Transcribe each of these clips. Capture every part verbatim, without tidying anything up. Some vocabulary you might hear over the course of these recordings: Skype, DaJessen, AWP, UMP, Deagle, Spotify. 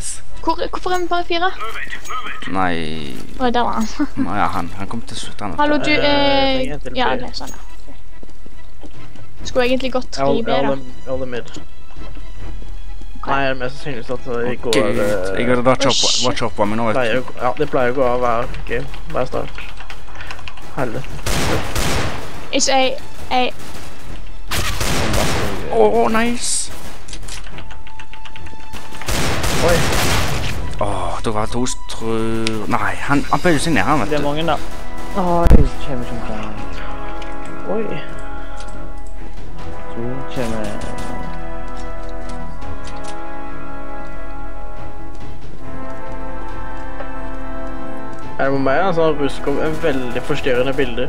nice. Hvor, hvorfor er vi bare fire? Nej. Åh, oh, der var han. Nå ja, han. Han kom til slutt. Hallo, du, øh... Ja, det er sånn, ja. Skulle egentlig gått tre i B, da. Alle mid. Nei, jeg er mest sannsynlig at det går... Jeg vet at det var choppa, men nå vet jeg. Ja, det pleier å gå av hver game. Hver start. Heldig. It's a... a... Åh, nice! Oi. Åh, det var to strø... Nei, han bøyde seg ned her, vet du. Det er mange da. Åh, det kommer som klart. Oi. To kommer... Er det med meg, altså, han har Ruskov en veldig forstyrrende bilder.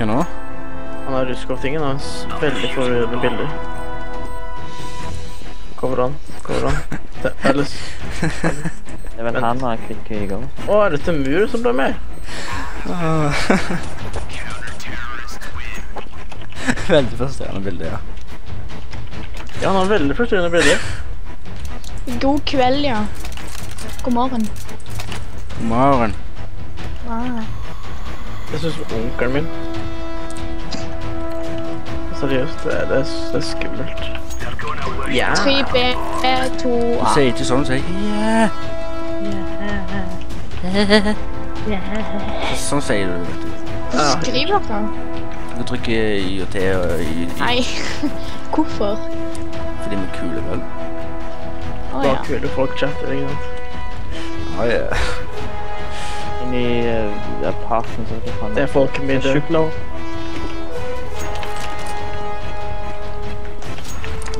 Hva nå? Han har Ruskov-tingen, han har veldig forstyrrende bilder. Kommer han, kommer han. Det er ellers. Det er vel han har klikket i gang. Åh, er det til mur som ble med? Veldig forstyrrende bilder, ja. Ja, han har veldig forstyrrende bilder. God kveld, ja. God morgen. God morgen. Wow. Jeg synes onkeren min. Seriøst, det er, det er, det er skummelt. Ja. tre B to A. Du sier ikke sånn, sier ja. Ja. Ja. Sånn sier du, vet du. Du skriver da. Du trykker I og T og I. Nei. Hvorfor? Fordi vi er kule, vel? Åh, ja. Da kule folk chatter, ikke sant? Åh, ja. I parken, så det faen. Det er folk med sykler.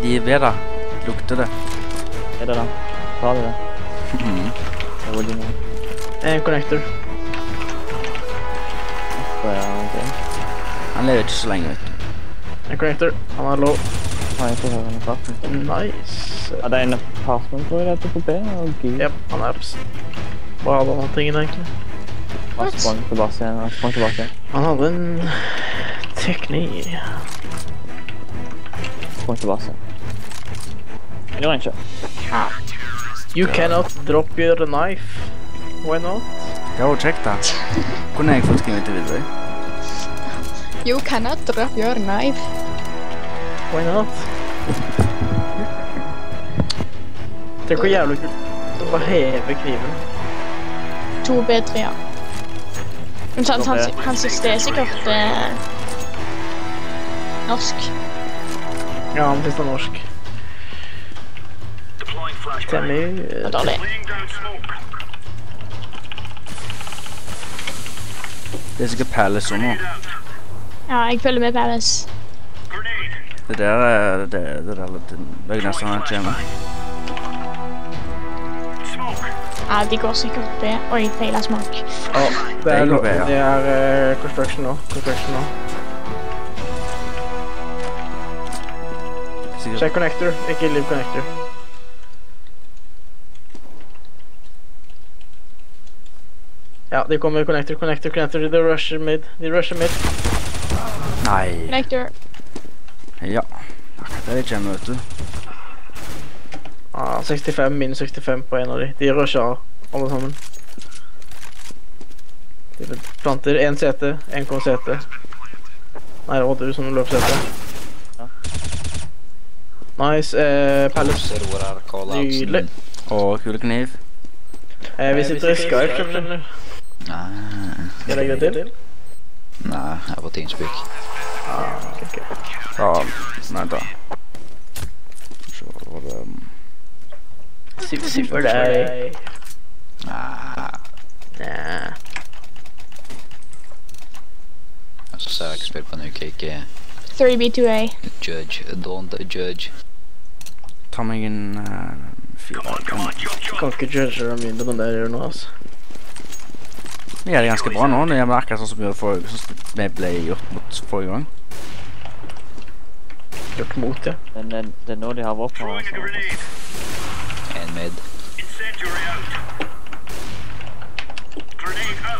De er ved da. Lukter det. Er det da? Tar de det? Mhm. Det var de nå. En connector. Han lever ikke så lenge, vet du. En connector. Han er low. Nei, jeg får høre han I parken. Nice. Ja, det er en parken, tror jeg det heter på B. Jep, han er ups. Hva hadde han tingen, egentlig? Han sprang tilbake igjen, han sprang tilbake igjen. Han hadde en teknik. Sprang tilbake igjen. Jeg gjør han ikke. You cannot drop your knife. Why not? Jo, check that. Kunne jeg fått skrive til videre? You cannot drop your knife. Why not? Tenk hvor jævlig kult. Det var heve kniven. to B tre, ja. Men sånn, han synes det er sikkert norsk. Ja, han synes det er norsk. Det er mye dårlig. Det er sikkert Palace også nå. Ja, jeg følger med Palace. Det der er det er nesten han kommer. Ja, de går sikkert B. Oi, feiler smak. Ja, det er B, ja. Det er construction nå. Construction nå. Check connector, ikke leave connector. Ja, de kommer connector, connector, connector. De rusher mid. De rusher mid. Nei. Connector. Ja, akkurat det kommer, vet du. Ah, sekstifem, minus sekstifem på en av de. De rusher av, alle sammen. De planter en sete, en kom sete. Nei, det var du som løp sete. Nice, eh, Palace. Nydelig. Åh, kule kniv. Eh, vi sitter I Skype, skjønner du? Nei. Skal jeg legge det til? Nei, jeg var på Teamspeak. Ah, ok, ok. Ja, nei da. Så var det... Super, super day. Ah. Nah. Så ser jeg ikke spill på en uke, ikke... tre B to A. Judge. Don't judge. Ta meg en... Kan ikke judge dem mindre enn det jeg gjør nå, altså. Det gjør det ganske bra nå. Det gjør det akkurat sånn som vi ble gjort mot forrige gang. Gjort mot, ja. Det er nå de har våpen, altså. Mid.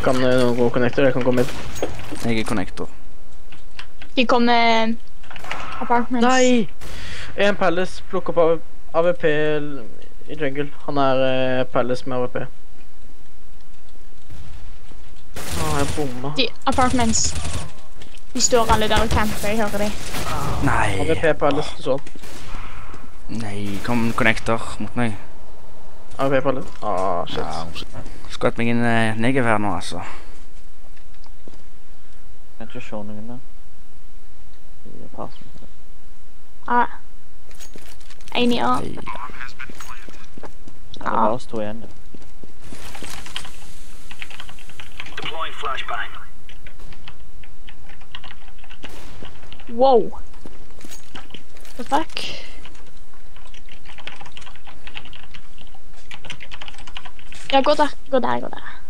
Kan du gå connector? Jeg kan gå mid. Jeg er connector. De kommer... apartments. Nei! En Palace plukker på A V P i jungle. Han er uh, Palace med A W P. Åh, jeg bomba. De apartments. De står alle der og camper, jeg hører de. Nei. A W P Palace, du så han. Nei, kom connector mot meg. A W P Palace? Åh, shit. Ja, skvatt meg en uh, negativ her nå, altså. Jeg kan ikke se noen der. Det er pass med det. Ah. En i år. Det var oss to igjen. Wow. The fuck? Ja, gå der. Gå der, gå der.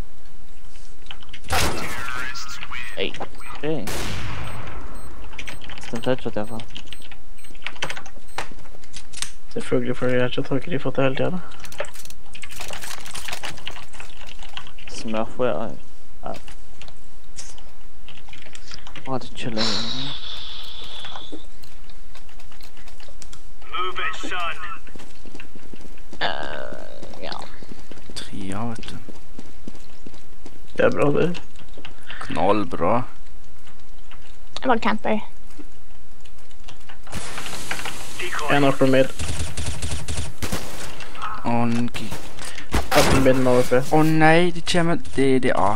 Hey. Hey. Stemt headshot i hvert fall. Selvfølgelig fordi headshot har ikke de fått det hele tiden. Smørfrø er... Åh, oh, det er chillig. Move it, son! Uh, ja. Tria, vet du. Det er bra, det. Knallbra. Jeg var camper. En oppe mid. Åh, nei. Oppe midden er oppe. Åh, nei, det kommer... Det er A.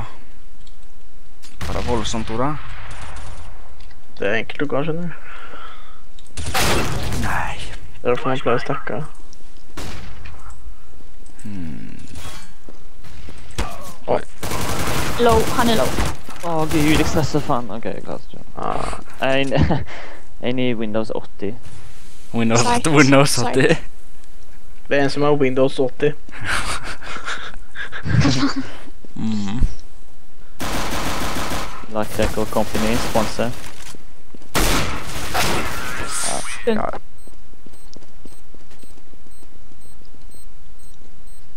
Var det voldsomt, Oda? Det er enkelt å gå, skjønner du. Nei. Det er for en plass takka. Hmm. Åh. Low, han er low. Åh, oh, gud, jeg stresser faen. Ok, jeg klarer det. Ah. En, en i Windows åtti. Windows åtti? Det er en som er Windows åtti. mm. Like Deco Company, sponsor. Ja.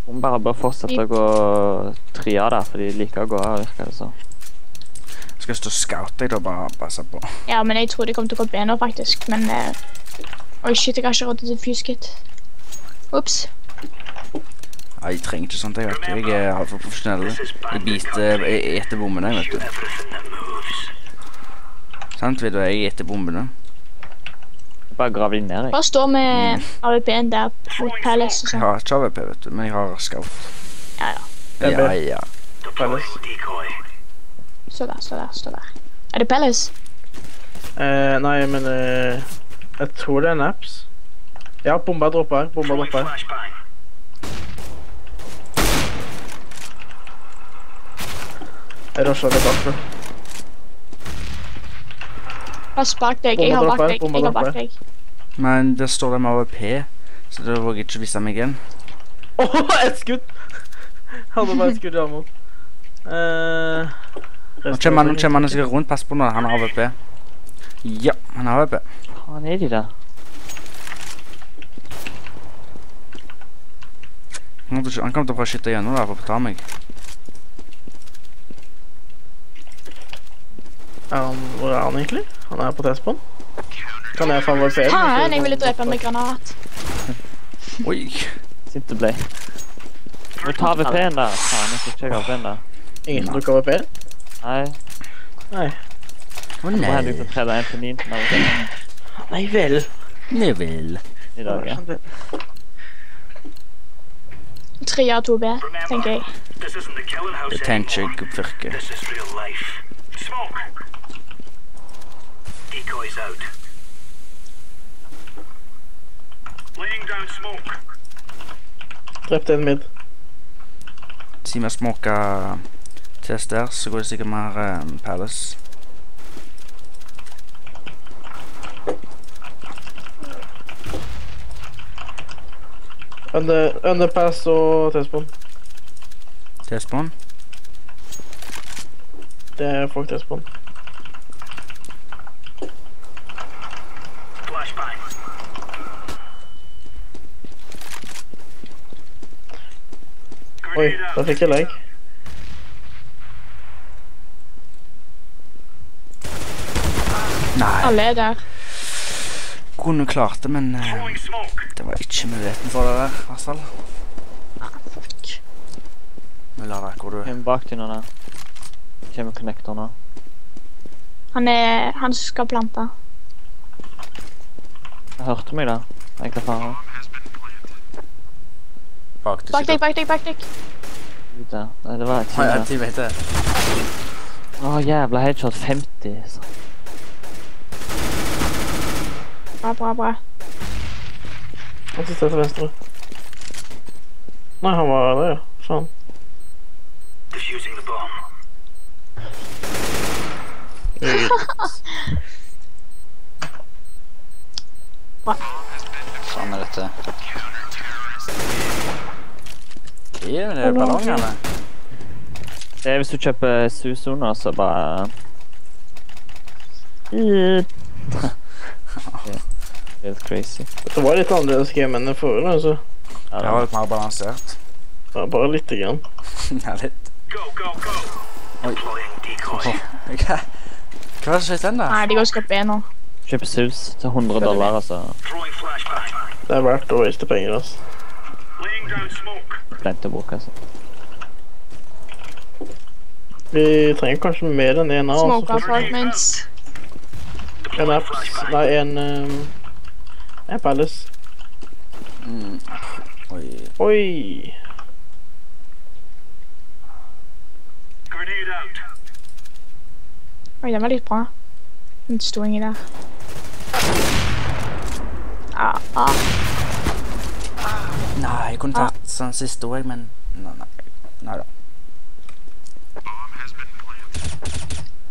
Hun bare bør fortsette å gå tria der, for de liker å gå her, virker det så. Skal stå scout deg da, bare passe på. Ja, men jeg tror det kommer til å gå bedre faktisk, men... Eh, oi, shit, jeg har ikke råd til diffuskit. Ups. Nei, jeg trenger ikke sånt, jeg vet ikke. Jeg er altfor profesjonell. Jeg biter, jeg etter bombene, vet du. Sant, vet du, jeg etter bombene. Bare grav inn ned, jeg. Bare stå med mm. A W P-en der mot Palace og sånn. Jeg har ikke A W P, vet du, men jeg har scout. Ja, ja. Ja, ja. Palace. Stå der, stå der, stå der. Er det Palace? Eh, nei, men eh, jeg tror det er Naps. Ja, bomba dropper her, bomba dropper her. Jeg rusher det bak meg. Pass bak deg, jeg har bak deg, jeg har bak deg. Men der står det med A W P, så det våger ikke å vise meg igjen. Åh, oh, et skudd! Hadde bare et skudd i armen. Eh... Nå kommer han, nå kommer han sikkert rundt, pass på når han har A W P. Ja, han har A W P. Han er de der. Han kommer til å prøve å skytte gjennom der for å ta meg. Hvor er han egentlig? Han er på T-spawn. Kan jeg faen A W P? Ha, jeg ville drepe han med granat. Oi. Sinte blei. Nå tar A W P-en der. Faen, jeg skal sjekke A W P-en der. Ingen som bruker A W P-en? Nei. Nei. Åh, nei. Nå har du ikke prøvd en for min. Nei vel. Nei vel. I dag, ja. tre A to B, tenker jeg. Det tenker jeg ikke virker. Drepte en mid. Si meg smoker... Test der, så går det sikkert mer um, Palace. Under, underpass og T-spawn. T-spawn? Det er folk T-spawn. Oi, da fikk jeg lag. Alle er der. kunne klart det, men det var ikke muligheten for det der, i hvert fall. Nei, fuck. Vi lar deg hvor du er. Hvem bak denne der? Hvem er connector nå? Han er... han skal plante. Jeg hørte meg da. Jeg kan fare. Bak deg, bak deg, bak deg! Nei, det var et team. Nei, en team heter det. Åh, jævla headshot femti. Bra, bra, bra. Han sitter til venstre. Nei, han var der, ja. Sånn. Diffusing the bomb. Hva? Sånn er dette. Gi meg de ballongene. Det er hvis du kjøper Suzuner, så bare... Helt crazy. Det var litt annerledes game enn det forrige, altså. Ja, det var litt mer balansert. Ja, bare litt igjen. Ja, litt. Go, go, go! Employing decoy. Hva? Hva er det skjedd den der? Nei, de går og skal be nå. Kjøper sus til hundre dollar, altså. Det er verdt å viste penger, altså. Plent å bruke, altså. Vi trenger kanskje mer enn en av oss. Smoke apartments. En apps. Nei, en... en palace. Oi. Grenade out. Oi, den var litt bra. Den sto ingen der. Ah, ah. Nei, jeg kunne tatt sånn siste år, men... Nei, nei. Nei da.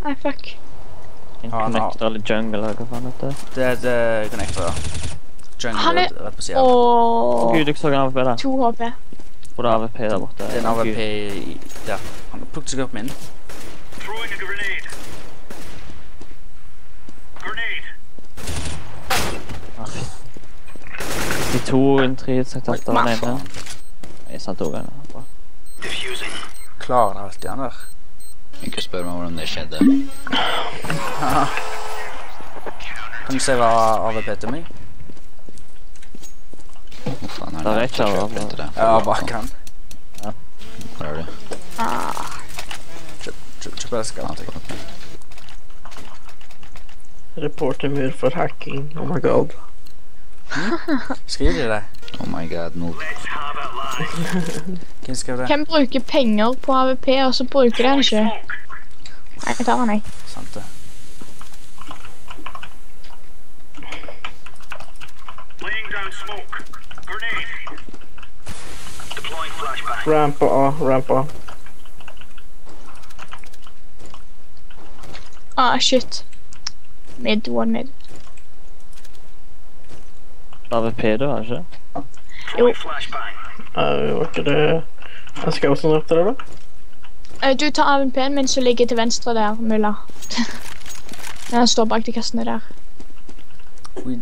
Nei, fuck. En connector eller jungle, eller hva faen heter det? Det er et connector, ja. Jungle, rett på siden. Åh! Gud, jeg så en A W P der. to H P. Hvor er A W P der borte? Det er en A W P der. Han plukket seg opp min. Throwing a grenade. De to, en tre, et sett etter den ene. Jeg satt også en her, bra. Klarer han alltid han der? Ikke spør meg hvordan det skjedde. Kan du se hva A W P til meg? Det er ikke A W P til deg. Ja, bak han. Hvor er du? Kjøp elsker han, tenker jeg. Reporter mur for hacking, oh my god. Skriver de det? Oh my god, no. Hvem skriver det? Hvem bruker penger på A W P, og så bruker de den ikke? Nei, jeg tar den, jeg. Sant det. Ramp A, ramp A. Ah, shit. Mid, one mid. A W P da, er det ikke? Jo. Nei, var ikke det... Jeg skal også nå etter det da. Du tar A W P-en min som ligger til venstre der, Mulla. Han står bak de kassene der. We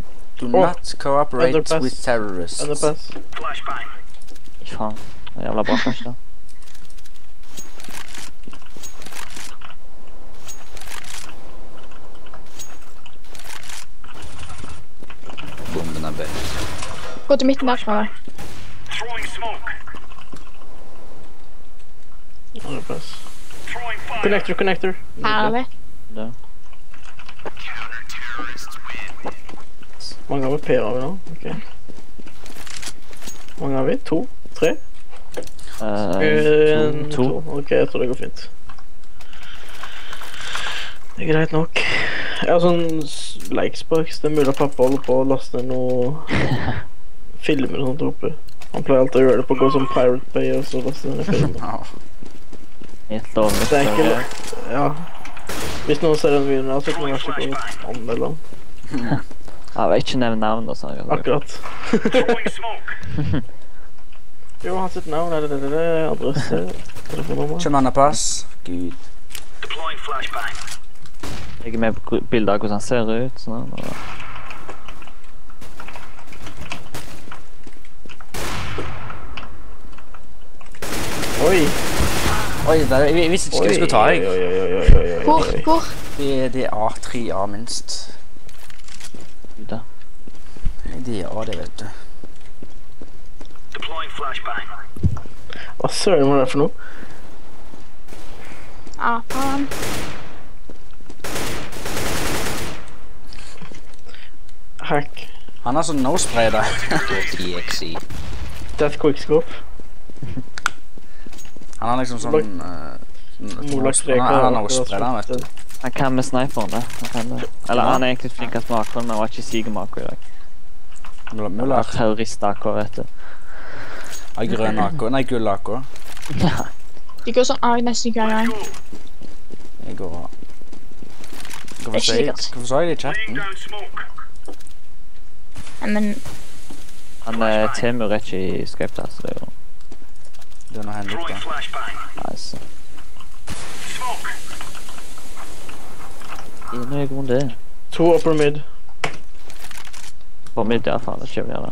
do not cooperate with terrorists. Under pass. Faen, det er jævla bra kanskje da. Gå til midten derfra da. Connector, connector. Her er vi. Der. Mange har vi P-er vi nå, ok. Mange har vi? To? Tre? En, to. Ok, jeg tror det går fint. Det er greit nok. Jeg har sånn likesparks, det er mulig at pappa holder på å laste noe filmer og sånt oppe. Han pleier alltid å gjøre det på å gå som Pirate Bay og så laste denne filmen. Helt lovlig. Det er ikke lagt, ja. Hvis noen ser den videoen her, så kan man kanskje ikke noe anmelde den. Jeg vil ikke nevne navn da, sa jeg. Akkurat. Jo, han sitt navn, er det det, det, adresse, telefonnummer. Kjønner pass. Gud. Deploying flashbang. Jeg er med på bilder av hvordan han ser ut, sånn her. Oi! Oi, der, jeg visste ikke hva jeg skulle ta, jeg. Hvor, hvor? Det er A tre A minst. Gud da. Ja, det vet du. Hva søren var det for noe? Ah, faen. Hack. Han har sånn nose-spray der. Death quickscope. Han har liksom sånn... Molak-spray. Han har nose-spray der, vet du. Han kan med sniperen da. Eller han er egentlig flink at maker, men han var ikke sigemaker i dag. Han var terroristaker, vet du. Ja, grønn aker. Nei, gull aker. Ja. Det går sånn av nesten hver gang. Jeg går... Hvorfor sa jeg det i chatten? Nei, men... Han er Temur ikke i Skype der, så det er jo... Det er noe hendig da. Nice. Nå er jeg grunn det. To upper mid. Upper mid, ja faen, det kommer jeg da.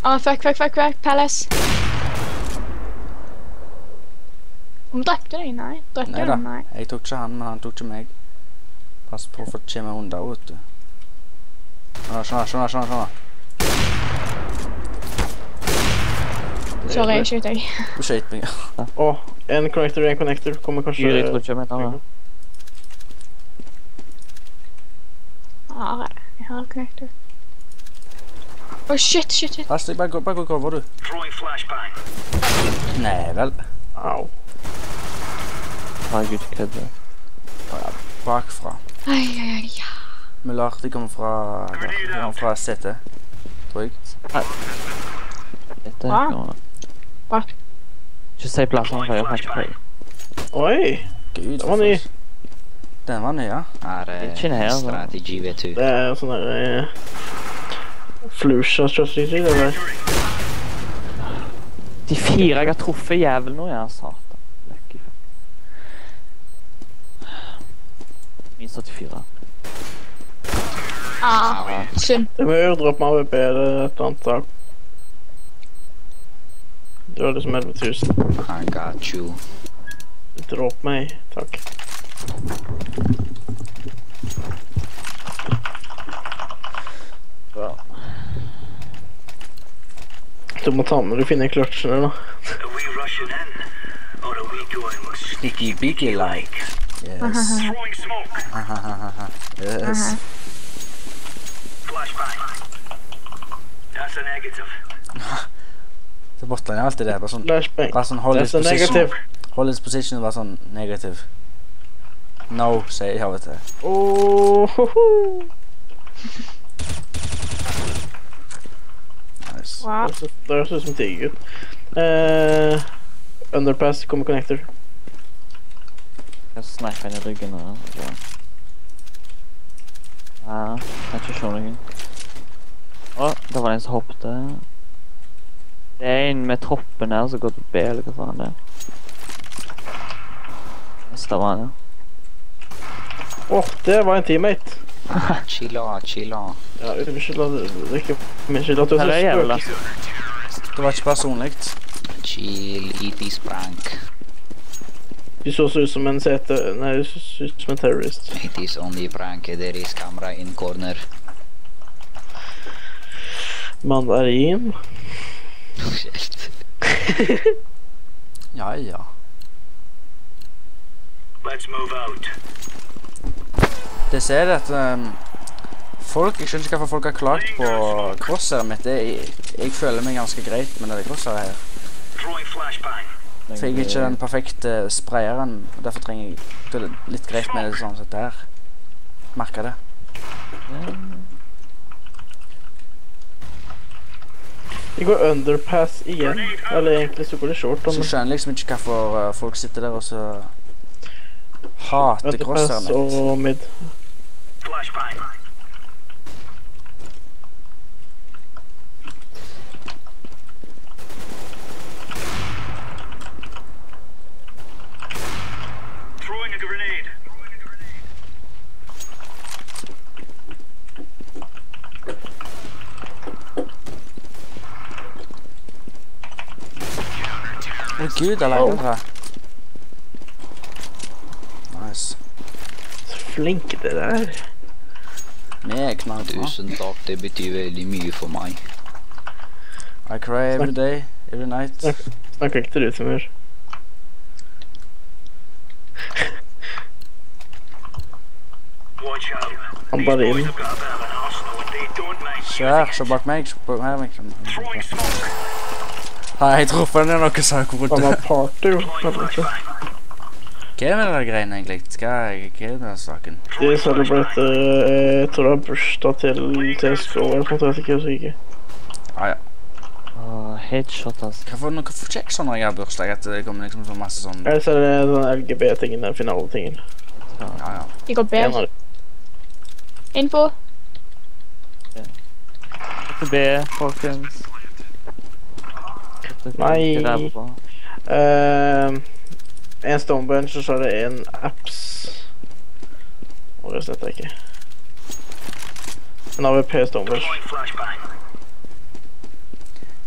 Åh, fuck, fuck, fuck, fuck, Palace. Hun drepte deg, nei. Drepte deg, nei. Jeg tok ikke han, men han tok ikke meg. Pass på for å komme unna, vet du. Skjønner, skjønner, skjønner, skjønner. Sorry, jeg skjøt deg. Du skjøt meg, ja. Åh, en connector, en connector. Kommer kanskje... Juri, tror ikke jeg mener det. Ja, jeg har en connector. Åh, shit, shit, shit. Last, bare gå og cover, du. Nei, vel. Au. Herregud, kødde. Bakfra. Ai, ai, ai, ja. Mular, de kommer fra... De kommer fra setet. Tror jeg. Hva? Hva? Ikke si plassen, for jeg har ikke prøy. Oi! Den var ny. Den var ny, ja. Det er ikke en strategi, vet du. Det er sånn der... Flusha strategi, det der. De fire jeg har truffet jævlig nå, ja, satan. Lucky fuck. Min syttifire. Ah, synd. Det må jo droppe med A V P, det er et annet tak. Du har liksom elleve tusen. I got you. Dropp meg, takk. Bra. Du må ta med, du finner kløtsjene da. Sticky biggie like. Yes. Yes. Det bortler jeg alltid det, bare sånn... Bare sånn hold his position. Hold his position og bare sånn negativ. No, sier jeg, vet du. Åhoho! Wow. Det er også som tiger. Uh, underpass, kommer connector. Jeg sniper inn i ryggen nå. Ja, jeg er ikke sånn ryggen. Åh, det var en som hoppet. Det er en med troppen her som går til B, eller hva faen det er. Det var han, ja. Åh, det var en teammate. Chilla, chilla. Ja, unnskyld at du ikke... Unnskyld at du ikke spøk. Det var ikke personligt. Chill, eat this prank. Du så ut som en sete... Nei, du så ut som en terrorist. It is only prank, there is camera in corner. Mandarin. Helt. Ja, ja. Let's move out. Det ser jeg at um, folk, jeg skjønner ikke hvorfor folk har klagt på crosshair mitt. Jeg, jeg føler meg ganske greit med det crosshair her. For jeg er ikke den perfekte sprayeren, og derfor trenger jeg det litt greit med det sånn sett der. Merker det. Det går underpass igjen, eller egentlig så går det short. Så skjønner liksom ikke hvorfor folk sitter der og så hater crosshair mitt. Underpass og mid. Åh gud, jeg lager den her. Nice. Så flink det der. Yeah, tusen takk, det betyr veldig mye for meg. I cry every day, every night. Snakker ikke til du som gjør. Han bare inn. Kjær, så bak meg, så bak meg. Hei, jeg tror for den er noe sak hvor det. Han har party, jo. Hva er det der greiene egentlig? Hva er det saken? De celebrerte, jeg tror det var bursdag til T S K, eller sånn, jeg vet ikke, jeg husker ikke. Ah, ja. Åh, headshot, altså. Hva får noe for kjekk sånn når jeg har bursdag, at det kommer liksom så masse sånn... Jeg ser det sånn L G B-tingen, den finale-tingen. Ja, ja. Jeg går B. Inn på. B, folkens. Nei. Øhm... En stonebunch, og så er det en apps. Og det setter jeg ikke. En A V P stonebunch.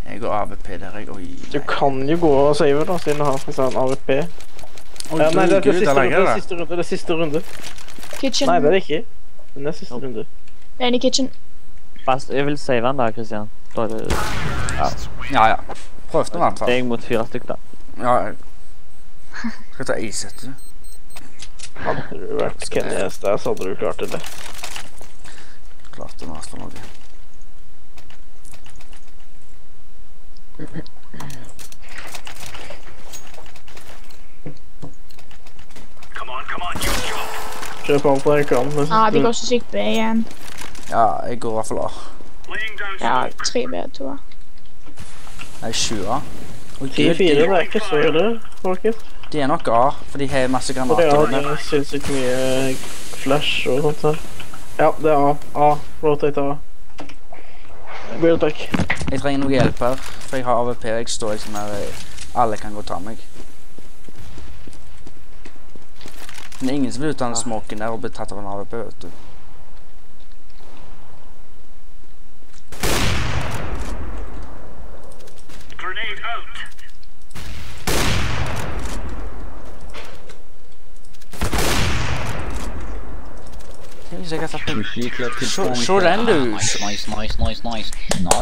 Jeg går A V P der, jeg går i... Du kan jo gå og save da, siden du har en A V P. Nei, det er den siste runde, det er siste runde. Kitchen. Nei, det er det ikke. Den er siste runde. Det er en i kitchen. Jeg vil save den da, Kristian. Ja, ja. Prøv den i hvert fall. Jeg mot fire stykk da. Ja, ja. Skal jeg ta is etter det? Hadde du vært Kennes der, så hadde du klart det. Klart det mest av noe. Kjøp alt jeg kan. Ja, det går så sykt B igjen. Ja, jeg går i hvert fall A. Ja, tre B to A. Nei, sju A. tre fire, det er ikke så ille, folket. De er nok A, for de har masse granater. Ja, det synes ikke mye flash og sånt her. Ja, det er A. A. Rotate A. Blir det takk. Jeg trenger noe hjelp her, for jeg har A V P, jeg står liksom her. Alle kan gå og ta meg. Men det er ingen som vil ut av den smoken der og bli tatt av en A V P, vet du. I guess I think short, short end loose. Nice, nice, nice, nice.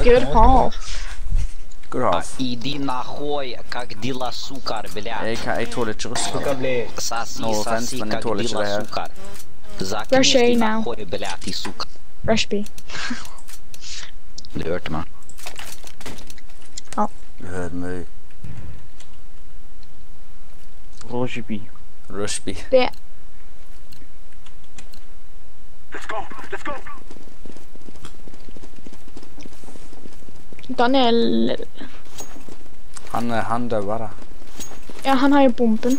Good half. Good half. Иди нахуй, как дела, сукар, блядь. Эй, я тоже чувствую. No offense, но я тоже чувствую. Rush A now. Rush B. Du hørte meg. Ja. Du hørte meg. Rush B. Rush B. B. Let's go, let's go. Daniel... Han, han døver da. Ja, han har jo bomben.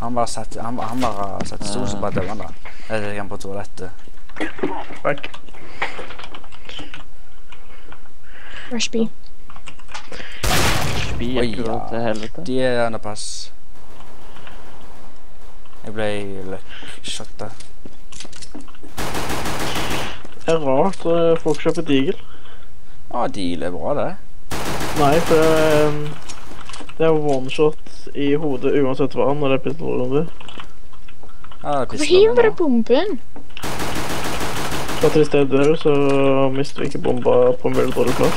Han bare satt, han, han bare satt i solen, så bare døver han da. Jeg legger han på toalettet. Fuck. Rush B. Rush B er kul til helvete. De er underpass. Jeg ble løkkshot da. Det er rart at folk kjøper Deagle. Ja, Deagle er bra det. Nei, for det er one-shot i hodet uansett hva når det er pistolrommet. Ja, det er pistolrommet. Hvorfor hiver det bomben? For at hvis det dør, så mister vi ikke bomba på en veldig dårlig plass.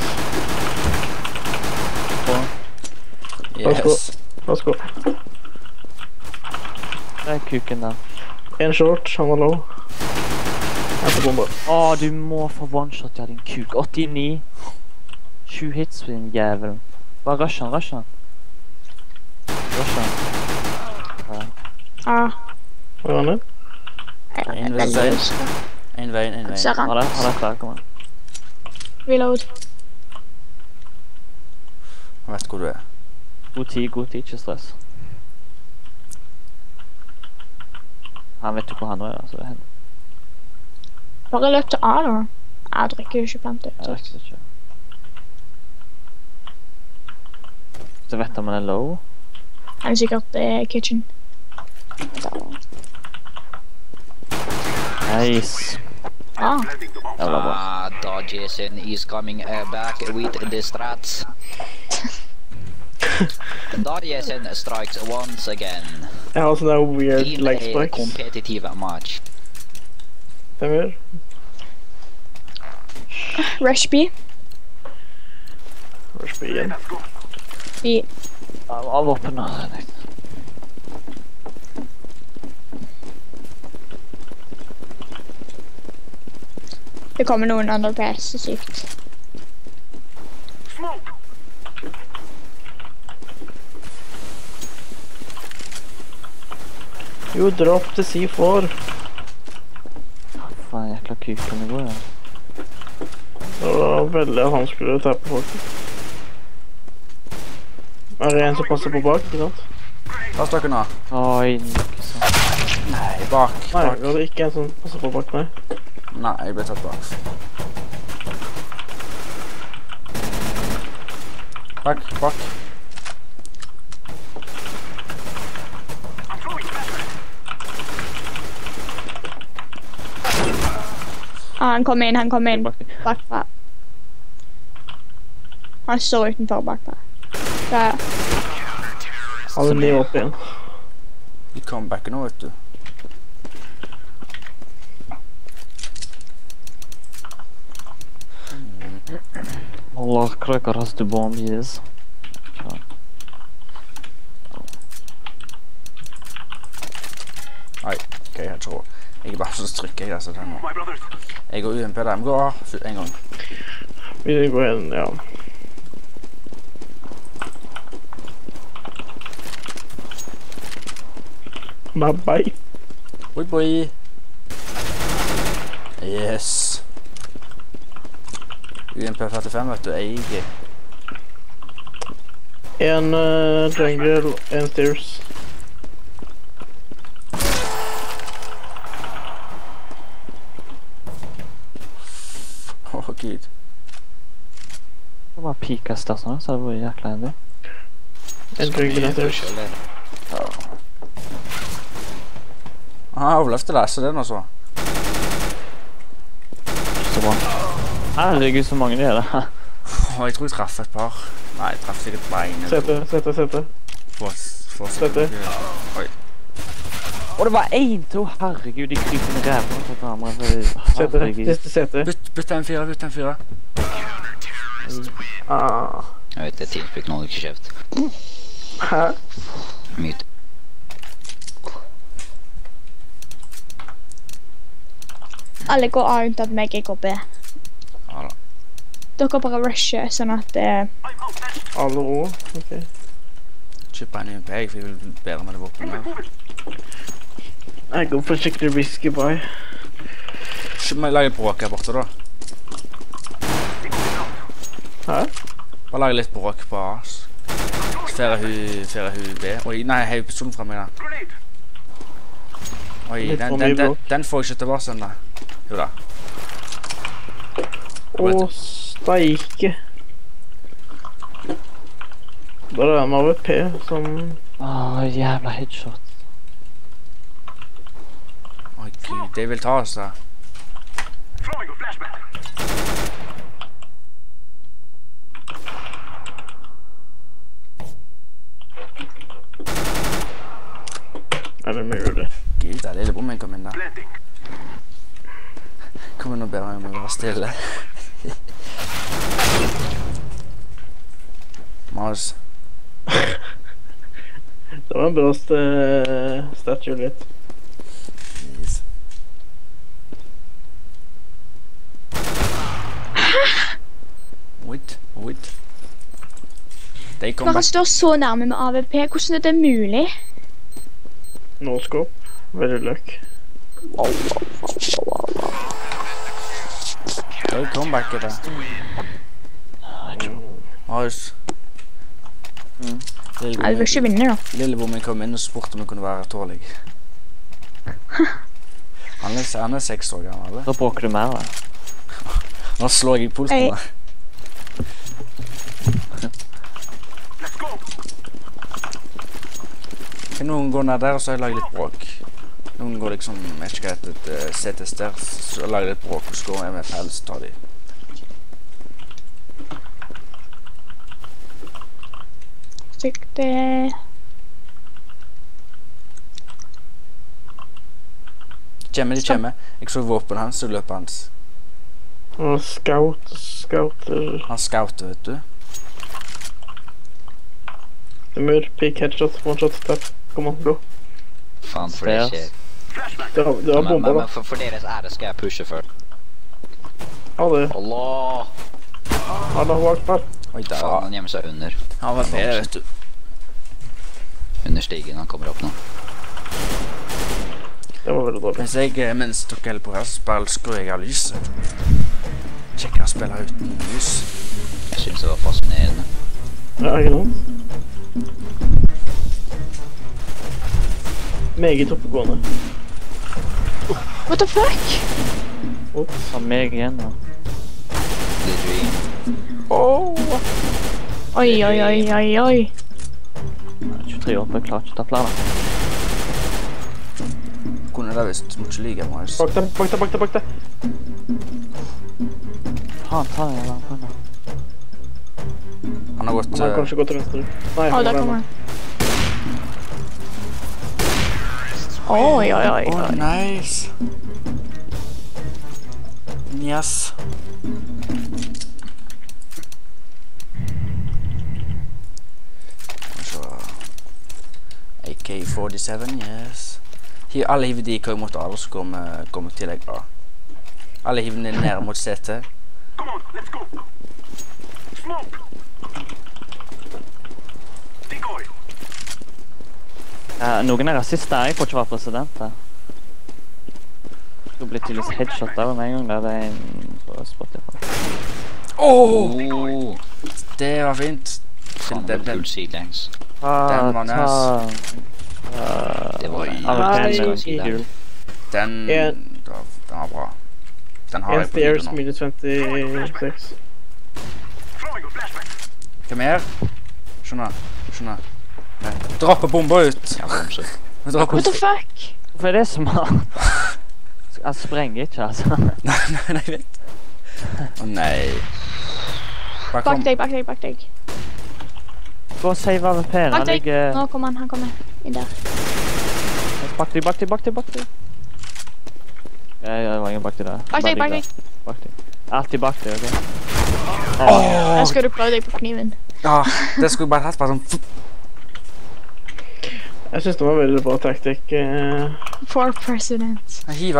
Yes. Let's go. Det er kuken da. En short, han var low. Åh, du må få one-shot, jeg hadde en kuk. åttini. sju hits for din jævel. Bare rush han, rush han. Rush han. Ah. Hvor er han nå? En vei, en vei, en vei. Ha det, ha det klar, kom an. Reload. Jeg vet hvor du er. God tid, god tid, ikke stress. Han vet jo hvor han er, altså det er henne. Bare løp til A da. Jeg drikker jo ikke blant det. Jeg drikker ikke. Du vet om han er low? Han er sikkert i kitchen. Nice. Ah. Ah, DaJessen is coming back with the strats. DaJessen strikes once again. Jeg har sånne weird leg spikes. In a competitive match. Stemmer. Rush B. Rush B again. B. Um, I'll open up. Det kommer noen andre på her, så sykt. Jo, dropp til C four. Faen, jækla kukene går, ja. Det var veldig at han skulle tappe folk. Er det en som passer på bak, ikke sant? Da snakker nå. Oi, ikke sant. Nei, bak, bak. Nei, det var ikke en som passer på bak, nei. Nei, jeg ble tatt bak. Bak, bak. Ah, han kom inn, han kom inn. Bakfra. Han står utenfor bakfra. Ja. Alle blir opp igjen. De kom back nå, vet du. Allah, Kraker has the bomb, yes. Nei, ok, jeg tror. Jeg er bare så trykker jeg det, så det er noe. Jeg går U M P der, men gå en gang. Vi går igjen, ja. Bye bye. Bye bye. Yes. U M P forty-fem, vet du, jeg. En uh, triangle, en stairs. Åh, gud. Det var pikas der sånn, så det var jækla hendig. En triangle, en stairs. Han har overlevd til deg, så det er noe så. Så bra. Herregud, så mange det er det. Åh, jeg tror jeg traff et par. Nei, jeg traff sikkert beinet. Sette, sette, sette. Sette. Oi. Åh, det var en, to. Herregud, de krypende rævene på kamera. Sette, sette, sette. Bytte en fire, bytte en fire. Jeg vet, det er tilpikk nå, du ikke kjeft. Hæ? Myt. Alle går av unntatt meg, jeg går B. Dere bare rusher, sånn at det... Alle ro, ok. Kjøper en U M P, for jeg vil bedre med det våpen her. Jeg går for skikkelig risky by. Kjøper, lag litt bråk her borte da. Hæ? Bare lag litt bråk på oss. Fere hun B. Oi, nei, jeg har jo personen fra meg da. Oi, den får jeg ikke til varsen da. Jo da. Åh, steike. Der er en A W P som... Åh, jævla headshot. Åh, gud, det vil ta oss da. Er det mye det? Gud, det er lillebror min kom inn da. Kom inn og ber meg om å være stille. Mars. Det var en bra st statue litt. Yes. Wait, wait. Bare står så nærme med A W P, hvordan er det mulig? Nålskåp, veldig løk. Wow, wow, wow, wow, wow. Go comeback at that. Nice. Jeg vil ikke vinne da. Lillebom min kom inn og spurte om hun kunne være tålig. Han er seks år gammel, eller? Da bråker du mer, da. Nå slår jeg pulsen, da. Noen går ned der, og så har jeg laget litt bråk. Noen går liksom, jeg vet ikke hva heter et sete størst, så lager de et bråk og skår med M F L, så tar de. Sikte. Kjemme, de kjemme. Jeg så våpen hans, så løper hans. Han scout, scouter. Han scouter, vet du. Det er mur, peak, headshot, one shot, tap, kommando. Fan for det skjer. Det har, det har bomba, da. Men for, for deres ære skal jeg pushe før. Ja, det. Allah! Han har vært her. Oi, der var han hjemme seg under. Han var nede, vet du. Under stigen, han kommer opp nå. Det var veldig dårlig. Hvis jeg, mens jeg tok hele på rasspill, skulle jeg ha lyset. Kjekker å spille uten lys. Jeg synes det var fascinerende. Ja, ikke noe. Meget oppegående. Oh, what the fuck? Ops, han meg igjen da. The dream. Åh! Oi, oi, oi, oi, oi. tjuetre år på, jeg klarer ikke å ta planer. Kunne det visst, må ikke like meg. Bak deg, bak deg, bak deg, bak deg. Han tar jeg, han tar jeg. Han har gått... Han har kanskje gått til venstre. Nei, han går hjemme. Oi, oi, oi, oi. Åh, nice. Yes. A K forty-seven, yes. Her, alle hivene de køy mot A, så kommer, kommer tillegg A. Alle hivene nede mot C T. Come on, let's go. Smoke. Decoy. Uh, noen er rasist der, jeg får ikke være president her. Du ble tydeligvis headshot der med en gang, der det er en på Spotify. Åh! Oh! Det var fint. Fan, det ble sidelengs. Den var nøs. Det var en amerikansk side. Den var bra. Den har jeg på videoen nå. minus tjueseks. Hva mer? Skjønner, skjønner. Dropper bomber ut! What the fuck? Hva er det som har... Jeg sprenger ikke, altså. Nei, nei, nei, vet. Å, nei. Bak deg, bak deg, bak deg. Gå og save av P-en. Bak deg! Nå kommer han, han kommer. Inn der. Bak deg, bak deg, bak deg, bak deg. Jeg var ingen bak deg der. Bak deg, bak deg. Bak deg. Altid bak deg, ok? Åh! Jeg skal du prøve deg på kniven. Ja, det skulle bare hatt bare sånn... Jeg synes det var veldig bra taktikk. For president. Hiv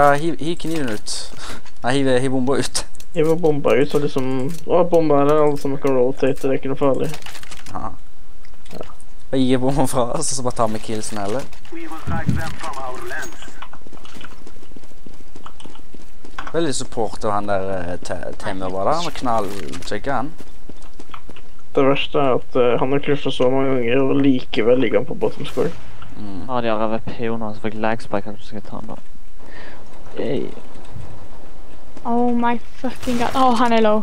kniven ut. Nei, hiv bomba ut. Hiv bomba ut, så liksom... Åh, bomba er der, alle som kan rotate, det er ikke noe farlig. Ja. Jeg gir bomba fra oss, og så bare tar vi killsen heller. Veldig support av han der Temmer var der, han var knalltjekket han. Det verste er at han har klusset så mange ganger, og likevel ligger han på bottom score. Ja, de har R V P-er nå, så fikk lagspike at du skal ta han da. Ey. Oh my fucking god. Åh, han er low.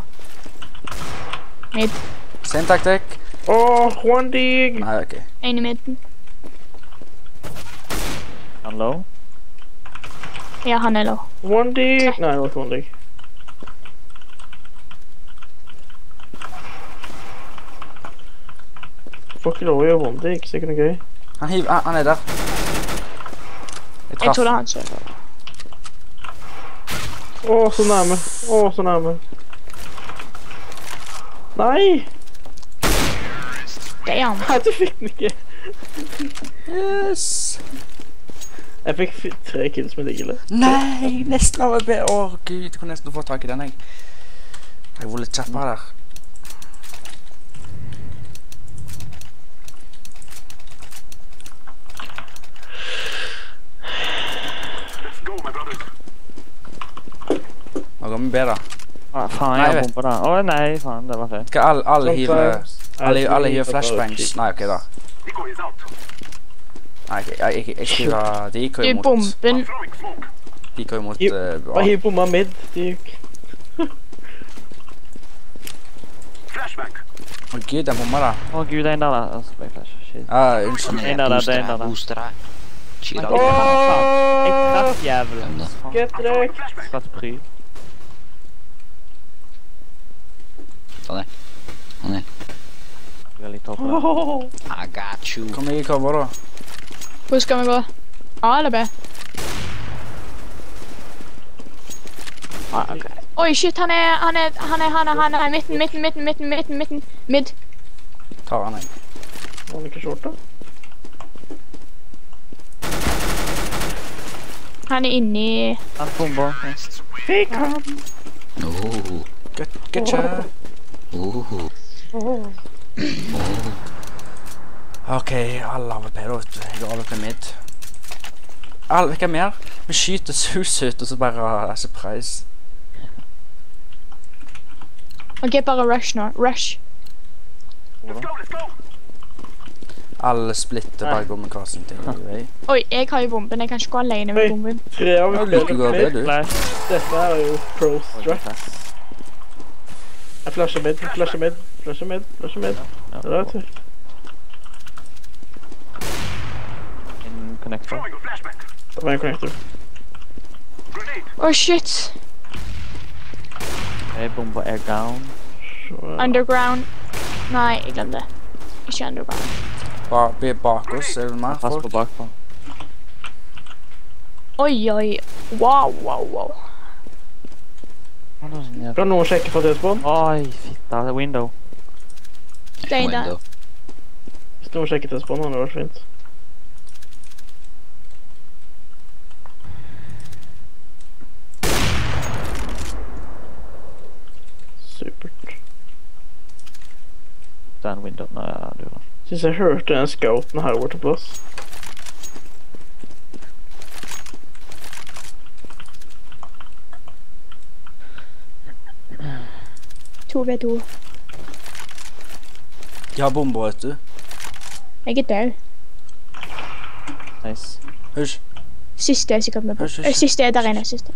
Mid. Same taktikk. Åh, one dig. Nei, ok. En i midten. Han low? Ja, han er low. One dig. Nei, det var ikke one dig. Fuck, low er one dig, så det er ikke noe gøy. Han hiv, han, han er der. Jeg, jeg tror det er han selv. Åh, så nærme. Åh, så nærme. Nei! Damn. Nei, du fikk den ikke. Yes. Jeg fikk tre kills med diggle. Nei, nesten av B. Åh, gud, jeg kunne nesten få tak i den, jeg. Jeg var litt kjappere der. Nå går vi bedre. Åh, faen, jeg har bomba da. Åh, nei, faen, det var fint. Skal alle hive flashbangs? Nei, ok da. Nei, jeg skriver... De gikk jo imot... De bomben. De gikk jo imot... Bare hive bomba midt, de gikk. Åh gud, den bomba da. Åh gud, det er en der da. Åh, unnskyld. Det er en der da, det er en der da. Booster her. Åh! Jeg traff jævlen. Skøttrekk. Skattepry. Ta det. Ta det. Du er litt opp på det. I got you. Kom ikke i cover da. Hvor skal vi gå? A eller B? Ah, ok. Oi, shit, han er, han er, han er, han er, han er, midten, midten, midten, midten, midten, midten, midt. Tar han en. Var han ikke skjorta? Han er inni... Han bomber. Fikk han! Åh. Good, good job. Åh. Åh. Ok, alle har vært bedre, vet du. Jeg har vært bedre midt. Alle, hva mer? Vi skyter sus ut, og så bare surprise. Ok, bare rush nå. Rush. Let's go, let's go! Alle splitter bare går med kassen til. Oi, jeg har jo bomben. Jeg kan ikke gå alene med bomben. Tre av vi flere klipp. Nei, dette er jo pro-strap. Jeg flasher med, flasher med, flasher med, flasher med. Det er det, vet du. En connector. Det var en connector. Åh, shit! Jeg bomber er down. Underground. Nei, jeg glemte. Ikke underground. Bare be bak oss, er det mer folk? Pass på bakpå. Oi, oi. Wow, wow, wow. Bra, nå sjekker på dødsbånd. Oi, fitta, det er window. Det er der. Hvis nå sjekker dødsbånd, han har vært fint. Supert. Det er en window, nei, ja, du var. Synes jeg hørte den scouten her over til plass. to v to. De har bomber, vet du. Jeg er død. Nice. Hysj. Siste er sikkert med på. Hysj, hysj. Siste er der inne, siste.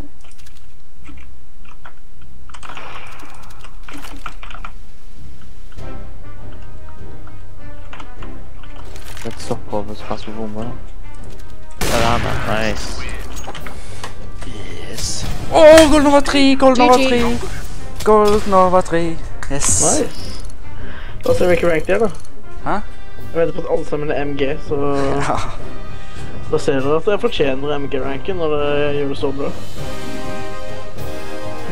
Let's stop over, så passer vi bomber da. Der er han da, nice. Yes. Åh, gold nummer tre, gold nummer tre. Gold nummer tre, yes. Nice. Da ser vi ikke ranked igjen da. Hæ? Jeg vet på at alle sammen er M G, så... Ja. Da ser dere at jeg fortjener M G-ranken når jeg gjør det så bra.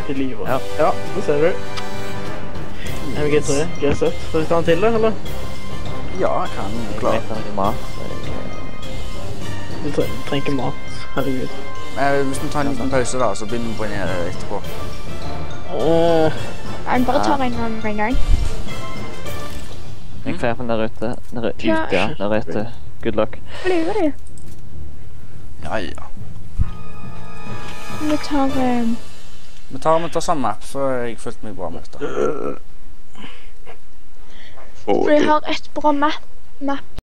Til livet. Ja. Ja, det ser du. M G tre, greit sett. Skal vi ta den til da, eller? Ja, jeg kan jo klare. Jeg trenger ikke mat. Du trenger ikke mat, herregud. Men hvis vi tar en liten pause da, så begynner vi på en her etterpå. Åh. Jeg bare tar en gang en gang. Jeg kler på den der ute. Den der ute, ja. Den der ute. Good luck. Hva lurer du? Ja, ja. Vi tar... Vi tar, vi tar samme map, så jeg følte meg bra med dette. Vi har et bra map.